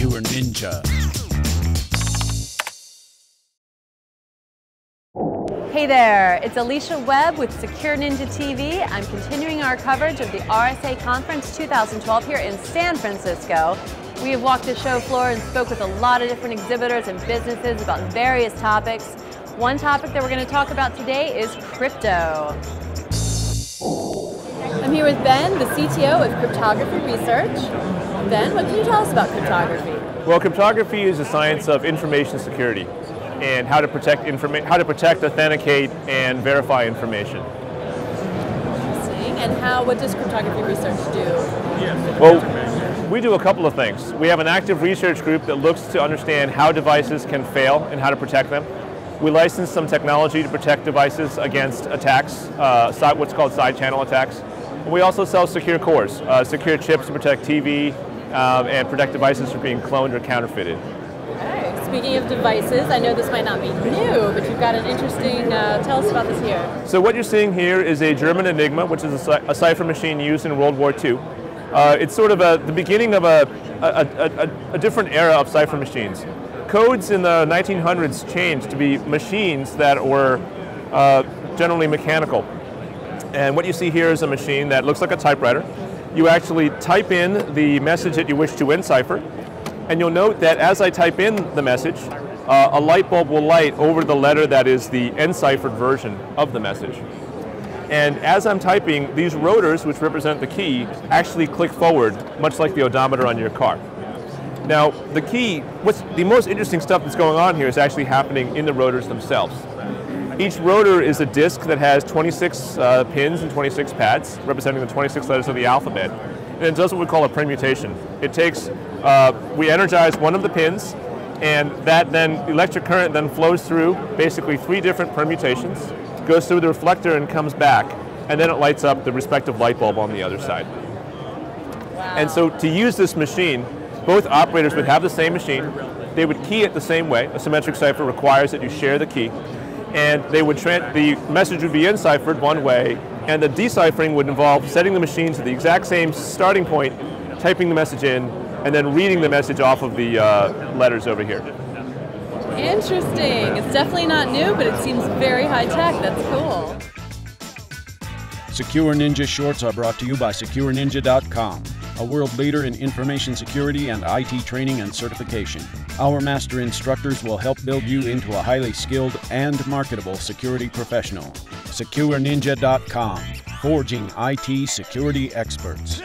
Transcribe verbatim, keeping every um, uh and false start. Secure Ninja. Hey there, it's Alicia Webb with Secure Ninja T V. I'm continuing our coverage of the R S A Conference two thousand twelve here in San Francisco. We have walked the show floor and spoke with a lot of different exhibitors and businesses about various topics. One topic that we're going to talk about today is crypto. I'm here with Ben, the C T O of Cryptography Research. Ben, what can you tell us about cryptography? Well, cryptography is the science of information security and how to protect, informa how to protect, authenticate, and verify information. Interesting. And how, what does cryptography research do? Yeah, well, we do a couple of things. We have an active research group that looks to understand how devices can fail and how to protect them. We license some technology to protect devices against attacks, uh, side, what's called side channel attacks. We also sell secure cores, uh, secure chips to protect T V um, and protect devices from being cloned or counterfeited. Okay. Speaking of devices, I know this might not be new, but you've got an interesting, uh, tell us about this here. So what you're seeing here is a German Enigma, which is a, cy a cipher machine used in World War Two. Uh, it's sort of a, the beginning of a, a, a, a different era of cipher machines. Codes in the nineteen hundreds changed to be machines that were uh, generally mechanical. And what you see here is a machine that looks like a typewriter. You actually type in the message that you wish to encipher, and you'll note that as I type in the message, uh, a light bulb will light over the letter that is the enciphered version of the message. And as I'm typing, these rotors, which represent the key, actually click forward, much like the odometer on your car. Now, the key, what's the most interesting stuff that's going on here is actually happening in the rotors themselves. Each rotor is a disc that has twenty-six uh, pins and twenty-six pads, representing the twenty-six letters of the alphabet. And it does what we call a permutation. It takes, uh, we energize one of the pins, and that then, electric current then flows through basically three different permutations, goes through the reflector and comes back, and then it lights up the respective light bulb on the other side. Wow. And so to use this machine, both operators would have the same machine, they would key it the same way. A symmetric cipher requires that you share the key. And they would the message would be enciphered one way, and the deciphering would involve setting the machine to the exact same starting point, typing the message in, and then reading the message off of the uh, letters over here. Interesting. It's definitely not new, but it seems very high-tech. That's cool. Secure Ninja Shorts are brought to you by Secure Ninja dot com, a world leader in information security and I T training and certification. Our master instructors will help build you into a highly skilled and marketable security professional. Secure Ninja dot com, forging I T security experts.